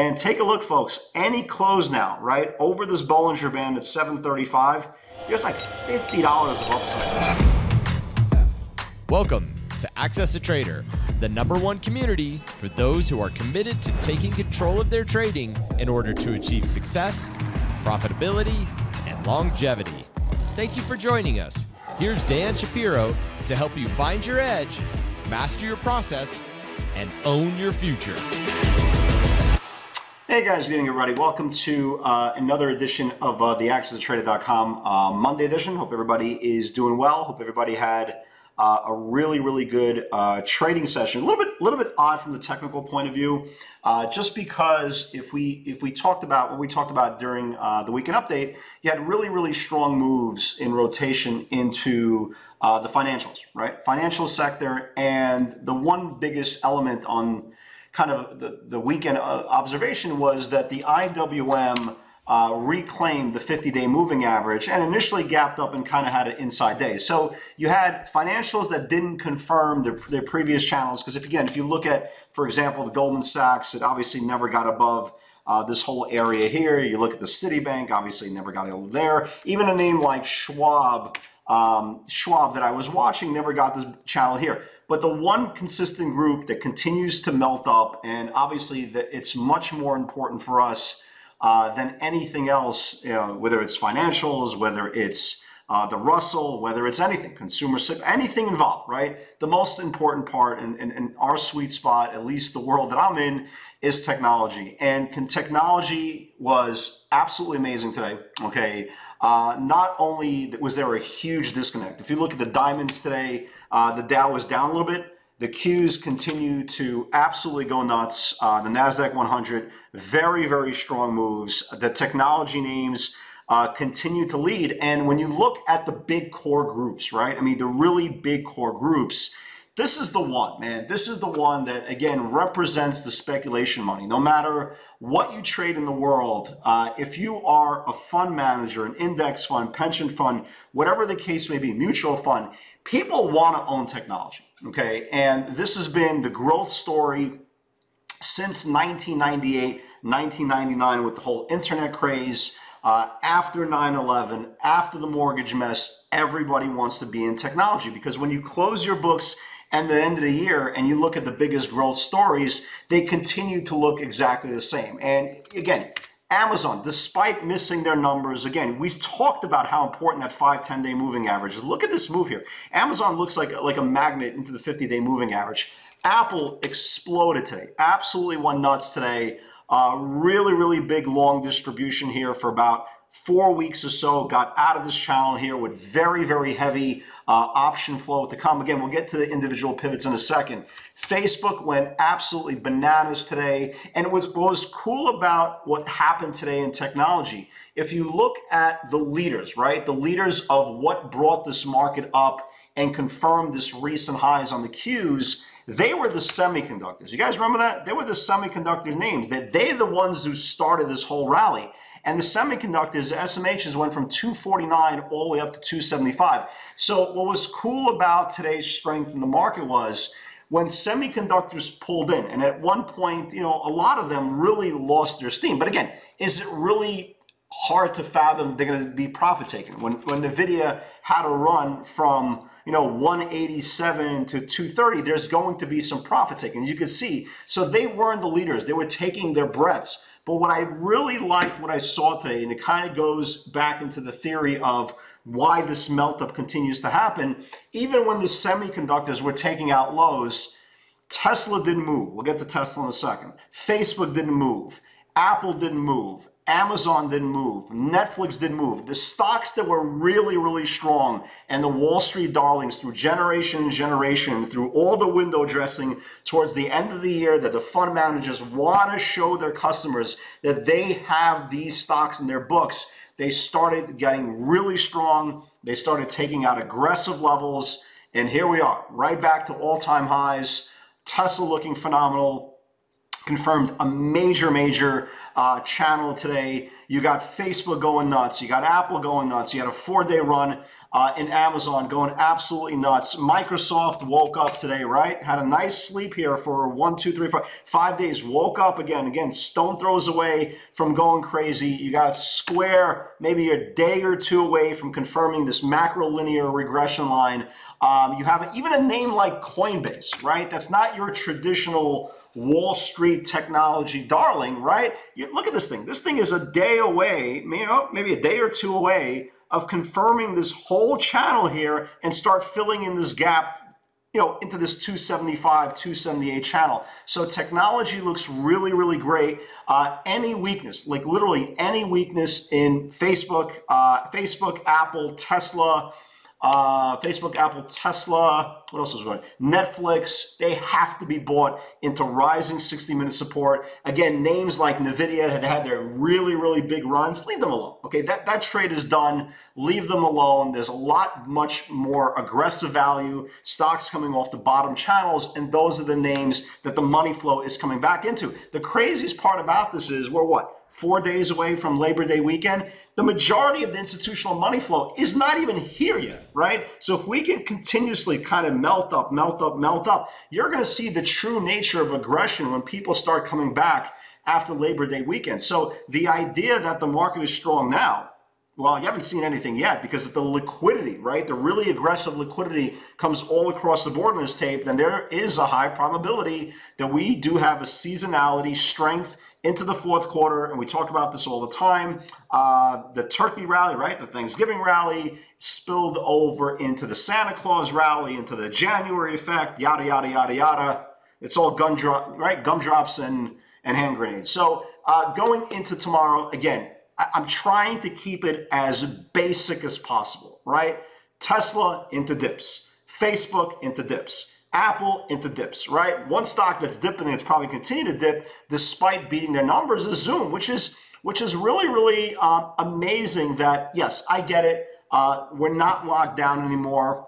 And take a look, folks, any close now, right? Over this Bollinger Band at 735, there's like $50 of upside. Welcome to Access a Trader, the #1 community for those who are committed to taking control of their trading in order to achieve success, profitability, and longevity. Thank you for joining us. Here's Dan Shapiro to help you find your edge, master your process, and own your future. Hey guys, good evening everybody. Welcome to another edition of the AccessATrader.com Monday edition. Hope everybody is doing well. Hope everybody had a really good trading session. A little bit odd from the technical point of view, just because if we talked about what we talked about during the weekend update, you had really strong moves in rotation into the financials, right? Financial sector, and the one biggest element on kind of the weekend observation was that the IWM reclaimed the 50-day moving average and initially gapped up and kind of had an inside day. So you had financials that didn't confirm their previous channels, because if you look at, for example, the Goldman Sachs, it obviously never got above this whole area here. You look at the Citibank, obviously never got over there. Even a name like Schwab that I was watching never got this channel here. But the one consistent group that continues to melt up, and obviously that it's much more important for us than anything else, you know, whether it's financials, whether it's the Russell, whether it's anything, consumer, anything involved, right? The most important part in our sweet spot, at least the world that I'm in, is technology. And technology was absolutely amazing today, okay? Not only was there a huge disconnect, if you look at the diamonds today, the Dow was down a little bit. The Qs continue to absolutely go nuts. The NASDAQ 100, very strong moves. The technology names continue to lead. And when you look at the big core groups, right? I mean, the really big core groups, this is the one, man. This is the one that, again, represents the speculation money. No matter what you trade in the world, if you are a fund manager, an index fund, pension fund, whatever the case may be, mutual fund, people want to own technology, okay? And this has been the growth story since 1998, 1999 with the whole internet craze. After 9/11, after the mortgage mess, everybody wants to be in technology, because when you close your books at the end of the year and you look at the biggest growth stories, they continue to look exactly the same. And again, Amazon, despite missing their numbers, again, we talked about how important that 5-10-day moving average is. Look at this move here. Amazon looks like a magnet into the 50-day moving average. Apple exploded today. Absolutely went nuts today. Really big long distribution here for about 4 weeks or so. Got out of this channel here with very heavy option flow to come. Again, we'll get to the individual pivots in a second. Facebook went absolutely bananas today. And what was cool about what happened today in technology, if you look at the leaders, right? The leaders of what brought this market up and confirmed this recent highs on the Qs, they were the semiconductors. You guys remember that? They were the semiconductor names. They're the ones who started this whole rally. And the semiconductors, the SMHs, went from 249 all the way up to 275. So what was cool about today's strength in the market was when semiconductors pulled in, and at one point, you know, a lot of them really lost their steam. But again, is it really hard to fathom they're going to be profit taking? When NVIDIA had a run from, you know, 187 to 230, there's going to be some profit taking. You could see. So they weren't the leaders. They were taking their breaths. But what I really liked what I saw today, and it kind of goes back into the theory of why this melt-up continues to happen, even when the semiconductors were taking out lows, Tesla didn't move. We'll get to Tesla in a second. Facebook didn't move. Apple didn't move. Amazon didn't move. Netflix didn't move. The stocks that were really strong and the Wall Street darlings through generation and generation, through all the window dressing towards the end of the year, that the fund managers want to show their customers that they have these stocks in their books, they started getting really strong. They started taking out aggressive levels. And here we are, right back to all-time highs. Tesla looking phenomenal. Confirmed a major channel today. You got Facebook going nuts. You got Apple going nuts. You had a four-day run in Amazon going absolutely nuts. Microsoft woke up today, right? Had a nice sleep here for 5 days. Woke up again. Again, stone throws away from going crazy. You got Square, maybe a day or two away from confirming this macrolinear regression line. You have even a name like Coinbase, right? That's not your traditional Wall Street technology darling, right? You look at this thing. This thing is a day away, maybe a day or two away of confirming this whole channel here and start filling in this gap, you know, into this 275, 278 channel. So technology looks really, really great. Any weakness, like literally any weakness in Facebook, Facebook, Apple, Tesla, what else was going on? Netflix, they have to be bought into rising 60-minute support. Again, names like NVIDIA have had their really, really big runs. Leave them alone. Okay, that trade is done. Leave them alone. There's a lot much more aggressive value, stocks coming off the bottom channels, and those are the names that the money flow is coming back into. The craziest part about this is we're what? 4 days away from Labor Day weekend. The majority of the institutional money flow is not even here yet, right? So if we can continuously kind of melt up, you're going to see the true nature of aggression when people start coming back after Labor Day weekend. So the idea that the market is strong now, well, you haven't seen anything yet because of the liquidity, right? The really aggressive liquidity comes all across the board in this tape, then there is a high probability that we do have a seasonality strength into the fourth quarter, and we talk about this all the time. The turkey rally, right? The Thanksgiving rally spilled over into the Santa Claus rally, into the January effect, yada, yada, yada, yada. It's all gumdrop, right? Gumdrops and hand grenades. So going into tomorrow, again, I'm trying to keep it as basic as possible, right? Tesla into dips, Facebook into dips, Apple into dips, right? One stock that's dipping and it's probably continued to dip despite beating their numbers is Zoom, which is really, really amazing that, yes, I get it. We're not locked down anymore,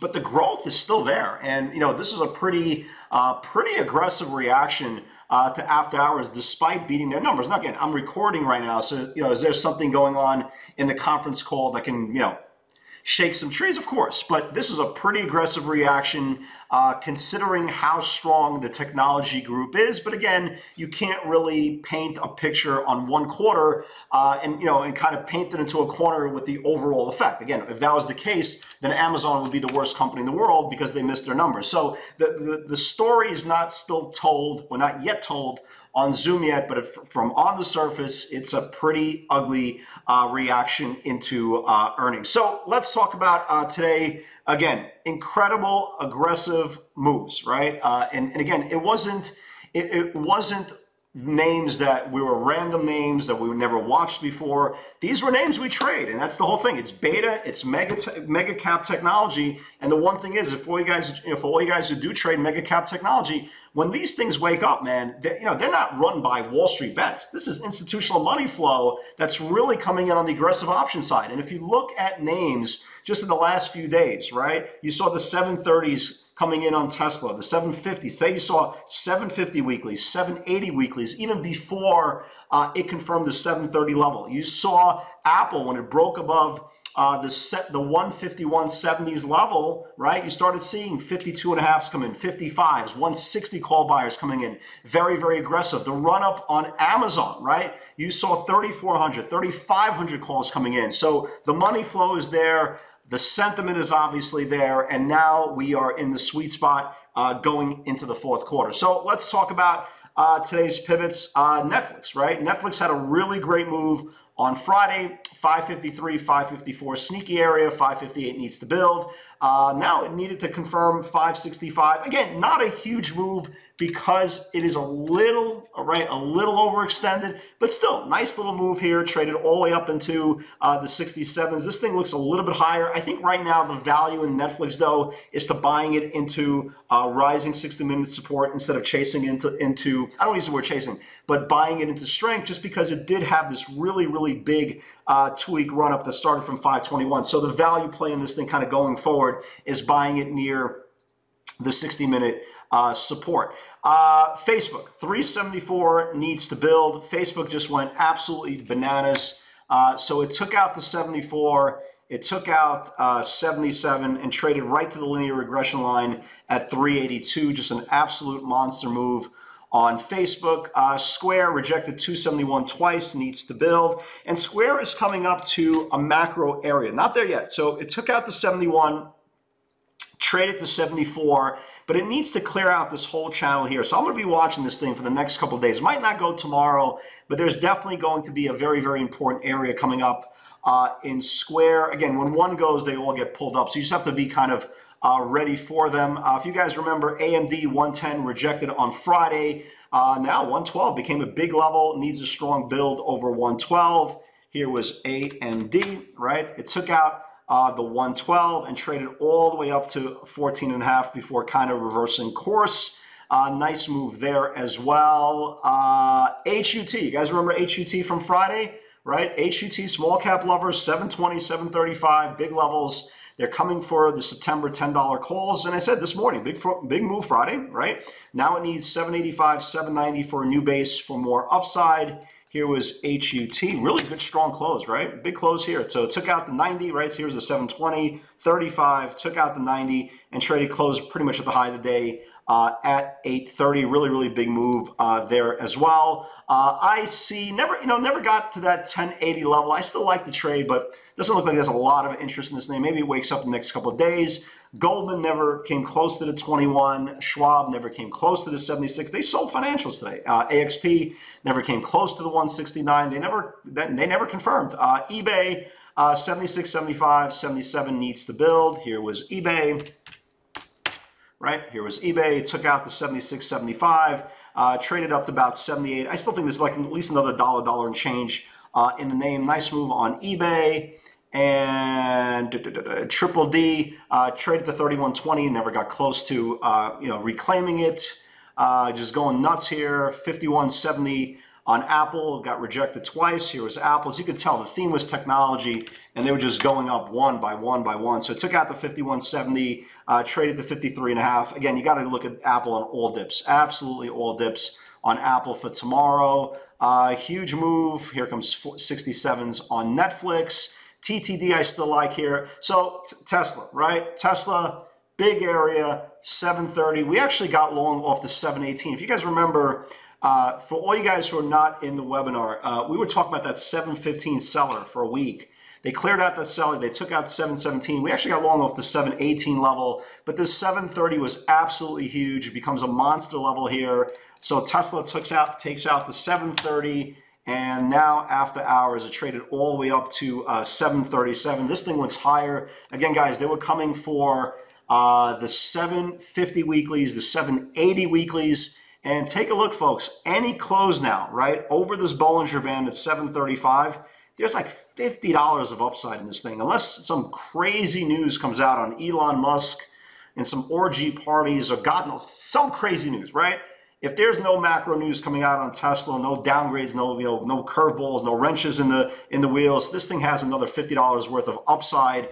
but the growth is still there. And, you know, this is a pretty aggressive reaction to after hours despite beating their numbers. Now, again, I'm recording right now. So, you know, is there something going on in the conference call that can, you know, shake some trees? Of course, but this is a pretty aggressive reaction considering how strong the technology group is. But again, you can't really paint a picture on one quarter and kind of paint it into a corner with the overall effect. Again, if that was the case, then Amazon would be the worst company in the world because they missed their numbers. So the story is not still told, or not yet told on Zoom yet, but from on the surface, it's a pretty ugly reaction into earnings. So let's talk about today. Again, incredible aggressive moves, right? And again, it wasn't names that we were random names that we never watched before. These were names we trade, and that's the whole thing. It's beta, it's mega cap technology. And the one thing is, for all you guys who do trade mega cap technology, when these things wake up, man, they're not run by Wall Street bets. This is institutional money flow that's really coming in on the aggressive option side. And if you look at names just in the last few days, right? You saw the 730s coming in on Tesla, the 750s. Today you saw 750 weeklies, 780 weeklies, even before it confirmed the 730 level. You saw Apple when it broke above the 151.70s level, right? You started seeing 52.5s come in, 55s, 160 call buyers coming in. Very, very aggressive. The run up on Amazon, right? You saw 3,400, 3,500 calls coming in. So the money flow is there. The sentiment is obviously there, and now we are in the sweet spot going into the fourth quarter. So let's talk about today's pivots. Netflix, right? Netflix had a really great move on Friday, 553, 554, sneaky area, 558 needs to build. Now it needed to confirm 565. Again, not a huge move because it is a little overextended, but still nice little move here, traded all the way up into the 67s. This thing looks a little bit higher. I think right now the value in Netflix though is to buying it into rising 60-minute support instead of chasing into, I don't use the word chasing, but buying it into strength just because it did have this really, really big two-week run up that started from 521. So the value play in this thing kind of going forward is buying it near the 60-minute support. Facebook, 374 needs to build. Facebook just went absolutely bananas. So it took out the 74, it took out 77 and traded right to the linear regression line at 382. Just an absolute monster move on Facebook. Square rejected 271 twice, needs to build. And Square is coming up to a macro area. Not there yet. So it took out the 71, traded to 74, but it needs to clear out this whole channel here. So I'm going to be watching this thing for the next couple of days. Might not go tomorrow, but there's definitely going to be a very, very important area coming up in Square. Again, when one goes, they all get pulled up. So you just have to be kind of ready for them. If you guys remember, AMD 110 rejected on Friday. Now 112 became a big level, needs a strong build over 112. Here was AMD, right? It took out the 112 and traded all the way up to 14.5 before kind of reversing course. Nice move there as well. HUT, you guys remember HUT from Friday, right? HUT, small cap lovers, 720, 735, big levels. They're coming for the September $10 calls. And I said this morning, big move Friday, right? Now it needs 785, 790 for a new base for more upside. Here was HUT, really good strong close, right? Big close here. So it took out the 90, right? So here's the 720, 35, took out the 90 and traded close pretty much at the high of the day at 830. Really, really big move there as well. IC, never got to that 1080 level. I still like the trade, but doesn't look like there's a lot of interest in this name. Maybe it wakes up in the next couple of days. Goldman never came close to the 21. Schwab never came close to the 76. They sold financials today. AXP never came close to the 169. They never confirmed. eBay, 76, 75, 77 needs to build. Here was eBay. Right? Here was eBay. Took out the 76, 75. Traded up to about 78. I still think there's like at least another dollar and change in the name. Nice move on eBay. And Triple D traded the 3120, never got close to reclaiming it. Just going nuts here. 5170 on Apple, got rejected twice. Here was Apple. As you could tell, the theme was technology, and they were just going up one by one by one. So it took out the 5170, traded the 53.5. Again, you got to look at Apple on all dips. Absolutely all dips on Apple for tomorrow. Huge move. Here comes 67s on Netflix. TTD I still like here. So Tesla, right? Tesla, big area, 730. We actually got long off the 718. If you guys remember, for all you guys who are not in the webinar, we were talking about that 715 seller for a week. They cleared out that seller. They took out 717. We actually got long off the 718 level, but this 730 was absolutely huge. It becomes a monster level here. So Tesla takes out the 730, and now after hours, it traded all the way up to 737. This thing looks higher. Again, guys, they were coming for the 750 weeklies, the 780 weeklies. And take a look, folks. Any close now, right, over this Bollinger Band at 735, there's like $50 of upside in this thing. Unless some crazy news comes out on Elon Musk and some orgy parties or God knows, some crazy news, right? If there's no macro news coming out on Tesla, no downgrades, no curveballs, no wrenches in the wheels, this thing has another $50 worth of upside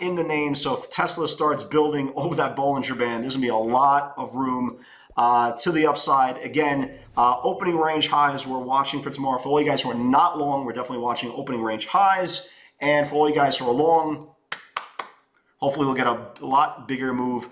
in the name. So if Tesla starts building over that Bollinger Band, there's gonna be a lot of room to the upside. Again, opening range highs we're watching for tomorrow. For all you guys who are not long, we're definitely watching opening range highs. And for all you guys who are long, hopefully we'll get a lot bigger move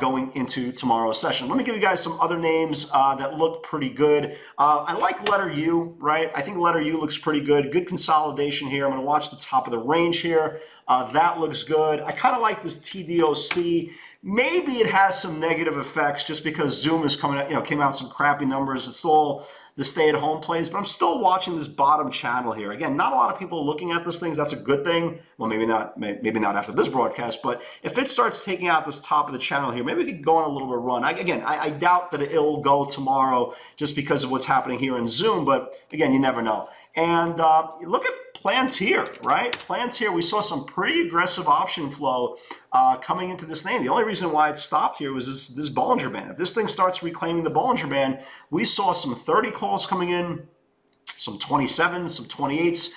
going into tomorrow's session. Let me give you guys some other names that look pretty good. I like letter U, right? I think letter U looks pretty good. Good consolidation here. I'm going to watch the top of the range here. That looks good. I kind of like this TDOC. Maybe it has some negative effects just because Zoom is coming out, came out some crappy numbers. It's all the stay-at-home plays, but I'm still watching this bottom channel here. Again, not a lot of people looking at this thing. That's a good thing. Well, maybe not after this broadcast, but if it starts taking out this top of the channel here, maybe we could go on a little bit of a run. I doubt that it'll go tomorrow just because of what's happening here in Zoom, but again, you never know. And look at Plantier, right? Plantier, we saw some pretty aggressive option flow coming into this name. The only reason why it stopped here was this Bollinger Band. If this thing starts reclaiming the Bollinger Band, we saw some 30 calls coming in, some 27s, some 28s.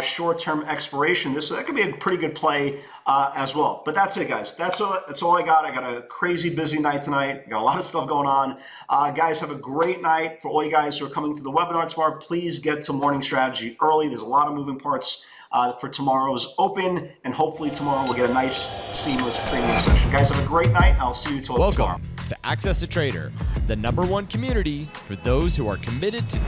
short-term expiration. This, so that could be a pretty good play as well. But that's it, guys. That's all I got. I got a crazy busy night tonight. I got a lot of stuff going on. Guys, have a great night. For all you guys who are coming to the webinar tomorrow, please get to Morning Strategy early. There's a lot of moving parts for tomorrow's open, and hopefully tomorrow we'll get a nice, seamless premium session. Guys, have a great night. I'll see you tomorrow. Welcome to Access a Trader, the #1 community for those who are committed to